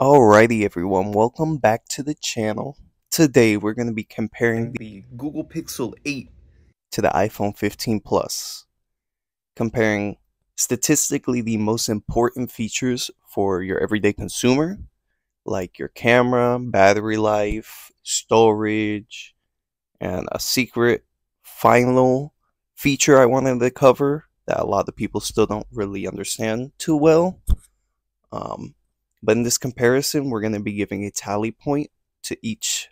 Alrighty everyone, welcome back to the channel. Today we're going to be comparing the Google Pixel 8 to the iPhone 15 Plus. Comparing statistically the most important features for your everyday consumer, like your camera, battery life, storage, and a secret final feature I wanted to cover that a lot of people still don't really understand too well. But in this comparison, we're going to be giving a tally point to each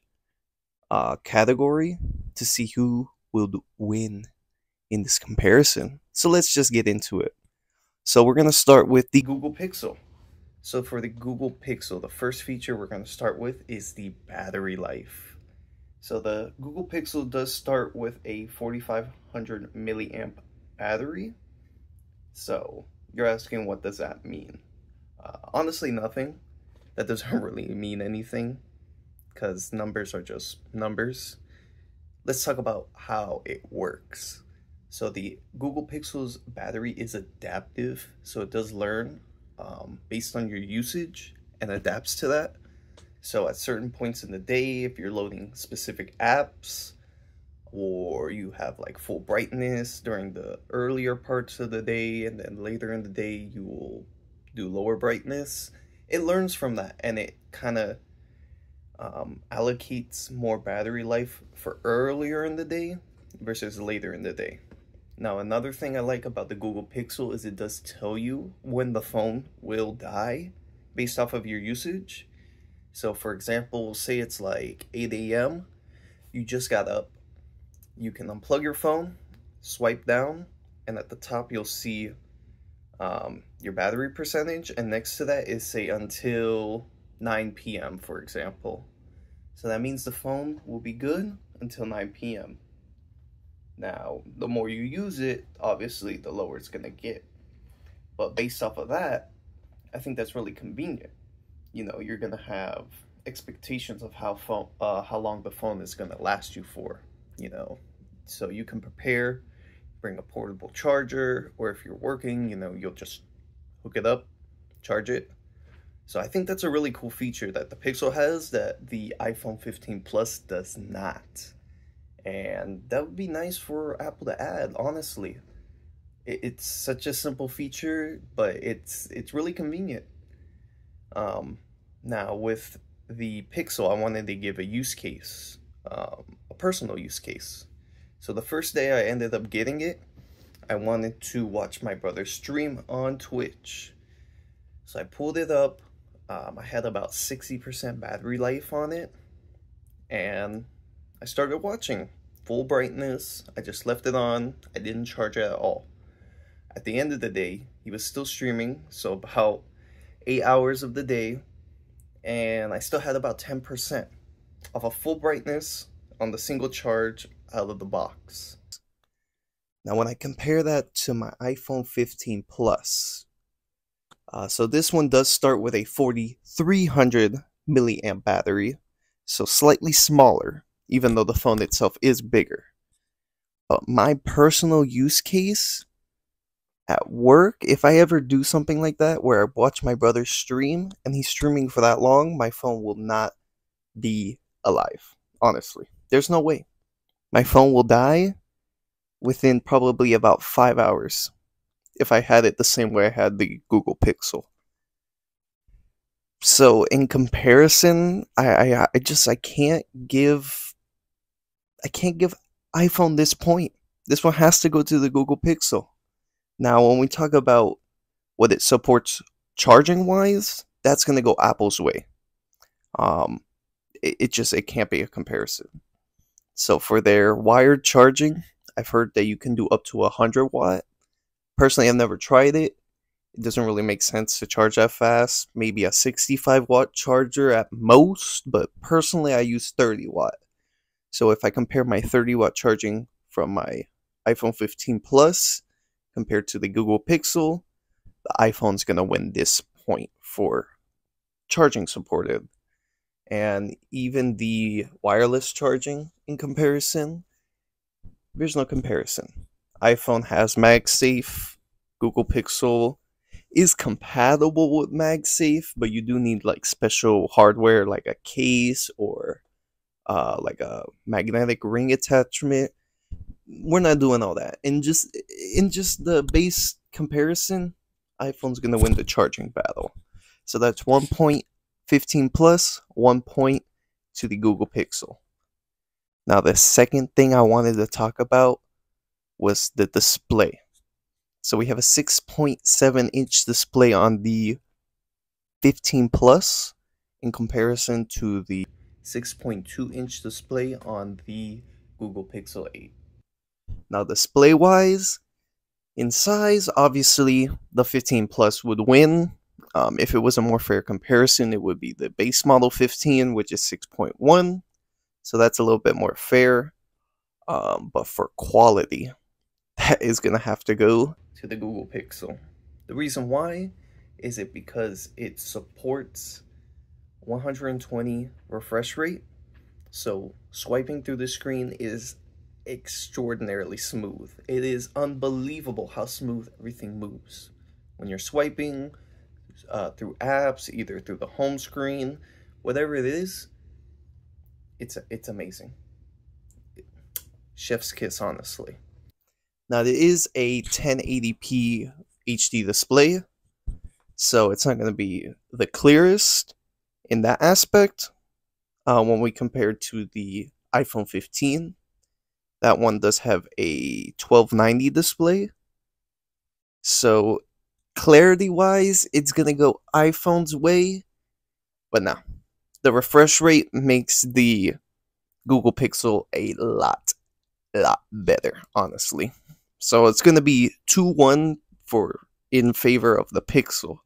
category to see who will win in this comparison. So let's just get into it. So we're going to start with the Google Pixel. So for the Google Pixel, the first feature we're going to start with is the battery life. So the Google Pixel does start with a 4500 milliamp battery. So you're asking, what does that mean? Honestly, nothing. That doesn't really mean anything, because numbers are just numbers. Let's talk about how it works. So the Google Pixel's battery is adaptive, so it does learn based on your usage and adapts to that. So at certain points in the day, if you're loading specific apps, or you have like full brightness during the earlier parts of the day, and then later in the day you will do lower brightness, it learns from that and it kind of allocates more battery life for earlier in the day versus later in the day. Now, another thing I like about the Google Pixel is it does tell you when the phone will die based off of your usage. So for example, say it's like 8 a.m. you just got up, you can unplug your phone, swipe down, and at the top you'll see your battery percentage, and next to that is say until 9 p.m. for example. So that means the phone will be good until 9 p.m. Now, the more you use it, obviously the lower it's gonna get. But based off of that, I think that's really convenient. You know, you're gonna have expectations of how long the phone is gonna last you for, you know, so you can prepare. Bring a portable charger, or if you're working, you know, you'll just hook it up, charge it. So I think that's a really cool feature that the Pixel has that the iPhone 15 Plus does not. And that would be nice for Apple to add, honestly. It's such a simple feature, but it's really convenient. Now with the Pixel, I wanted to give a use case, a personal use case. So the first day I ended up getting it, I wanted to watch my brother stream on Twitch. So I pulled it up, I had about 60% battery life on it, and I started watching. Full brightness, I just left it on, I didn't charge it at all. At the end of the day, he was still streaming, so about 8 hours of the day, and I still had about 10% of a full brightness on the single charge out of the box. Now when I compare that to my iPhone 15 Plus, so this one does start with a 4300 milliamp battery, so slightly smaller, even though the phone itself is bigger. But my personal use case at work, if I ever do something like that where I watch my brother stream and he's streaming for that long, my phone will not be alive, honestly. There's no way. My phone will die within probably about 5 hours if I had it the same way I had the Google Pixel. So in comparison, I can't give iPhone this point. This one has to go to the Google Pixel. Now when we talk about what it supports charging wise, that's gonna go Apple's way. It can't be a comparison. So for their wired charging, I've heard that you can do up to 100 watt. Personally, I've never tried it. It doesn't really make sense to charge that fast. Maybe a 65 watt charger at most, but personally I use 30 watt. So if I compare my 30 watt charging from my iPhone 15 Plus compared to the Google Pixel, the iPhone's going to win this point for charging supported. And even the wireless charging in comparison, there's no comparison. iPhone has MagSafe, Google Pixel is compatible with MagSafe, but you do need like special hardware like a case or like a magnetic ring attachment. We're not doing all that. And just in just the base comparison, iPhone's gonna win the charging battle. So that's 1 point 15 Plus, 1 point to the Google Pixel. Now the second thing I wanted to talk about was the display. So we have a 6.7 inch display on the 15 Plus in comparison to the 6.2 inch display on the Google Pixel 8. Now display wise, in size, obviously the 15 Plus would win. If it was a more fair comparison, it would be the base model 15, which is 6.1. So that's a little bit more fair. But for quality, that is going to have to go to the Google Pixel. The reason why is it because it supports 120 refresh rate. So swiping through the screen is extraordinarily smooth. It is unbelievable how smooth everything moves. When you're swiping through apps, either through the home screen, whatever it is, it's amazing. Chef's kiss, honestly. Now there is a 1080p HD display, so it's not going to be the clearest in that aspect when we compare to the iPhone 15. That one does have a 1290 display. So clarity-wise, it's going to go iPhone's way. But no, the refresh rate makes the Google Pixel a lot better, honestly. So it's going to be 2-1 for in favor of the Pixel.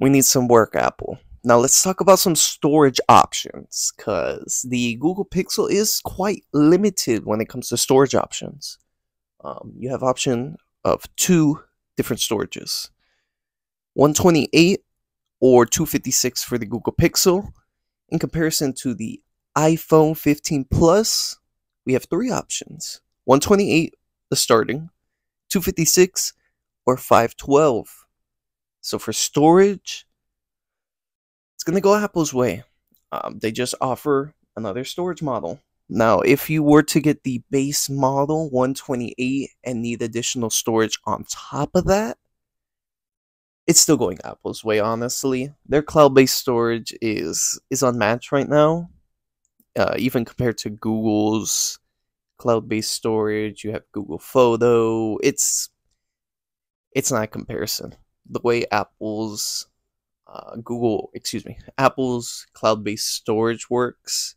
We need some work, Apple. Now let's talk about some storage options, because the Google Pixel is quite limited when it comes to storage options. You have option of two different storages, 128 or 256 for the Google Pixel. In comparison to the iPhone 15 Plus, we have three options: 128, the starting, 256, or 512. So for storage, it's going to go Apple's way. They just offer another storage model. Now, if you were to get the base model 128 and need additional storage on top of that, it's still going Apple's way, honestly. Their cloud-based storage is unmatched right now. Even compared to Google's cloud-based storage, you have Google Photo. It's not a comparison. The way Apple's cloud-based storage works,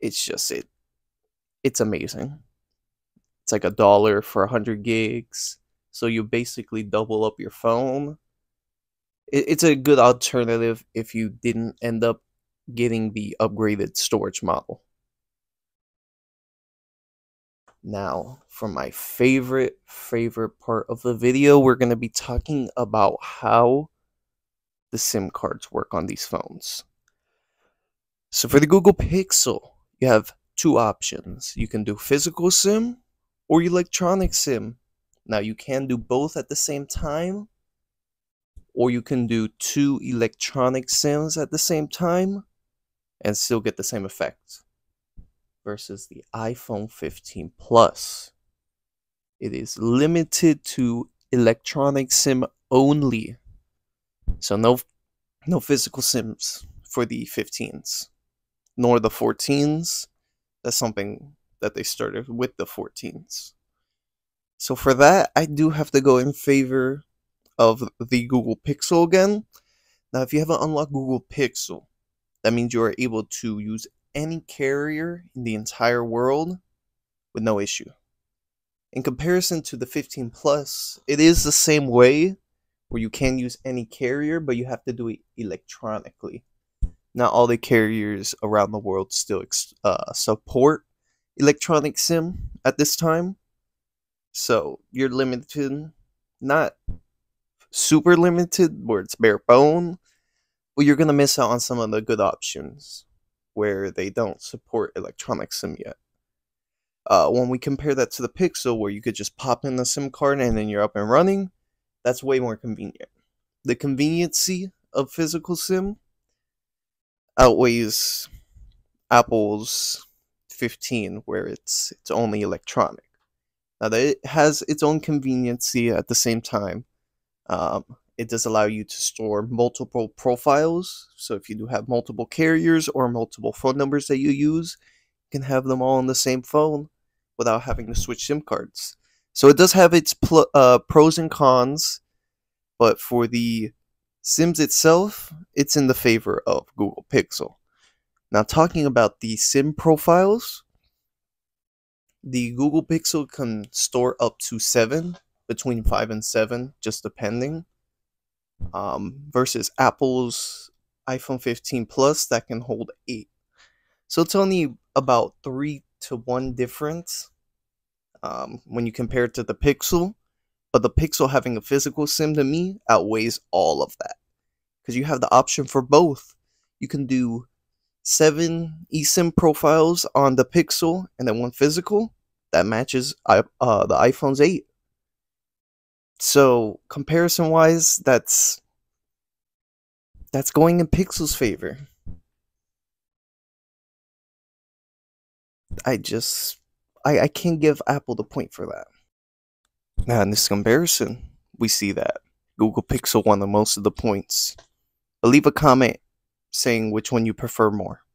it's amazing. It's like $1 for 100 gigs. So you basically double up your phone. It's a good alternative if you didn't end up getting the upgraded storage model. Now, for my favorite part of the video, we're going to be talking about how the SIM cards work on these phones. So for the Google Pixel, you have two options. You can do physical SIM or electronic SIM. Now you can do both at the same time, or you can do two electronic SIMs at the same time and still get the same effect. Versus the iPhone 15 Plus, it is limited to electronic SIM only. So no physical SIMs for the 15s, nor the 14s. That's something that they started with the 14s. So for that, I do have to go in favor of the Google Pixel again. Now, if you have an unlocked Google Pixel, that means you are able to use any carrier in the entire world with no issue. In comparison to the 15 Plus, it is the same way, where you can use any carrier, but you have to do it electronically. Not all the carriers around the world still support electronic SIM at this time. So you're limited, not super limited, where it's bare bone, but you're going to miss out on some of the good options where they don't support electronic SIM yet. When we compare that to the Pixel, where you could just pop in the SIM card and then you're up and running, That's way more convenient. The conveniency of physical SIM outweighs Apple's 15, where it's only electronic. Now that it has its own conveniency at the same time, it does allow you to store multiple profiles. So if you do have multiple carriers or multiple phone numbers that you use, you can have them all on the same phone without having to switch SIM cards. So it does have its pros and cons, but for the SIMs itself, it's in the favor of Google Pixel. Now, talking about the SIM profiles, the Google Pixel can store up to 7, between 5 and 7, just depending. Versus Apple's iPhone 15 Plus that can hold 8. So it's only about 3 to 1 difference when you compare it to the Pixel, but the Pixel having a physical SIM to me outweighs all of that because you have the option for both. You can do 7 eSIM profiles on the Pixel and then 1 physical that matches the iPhone's 8. So comparison wise, that's going in Pixel's favor. I can't give Apple the point for that. Now in this comparison, we see that Google Pixel won the most of the points. But leave a comment saying which one you prefer more.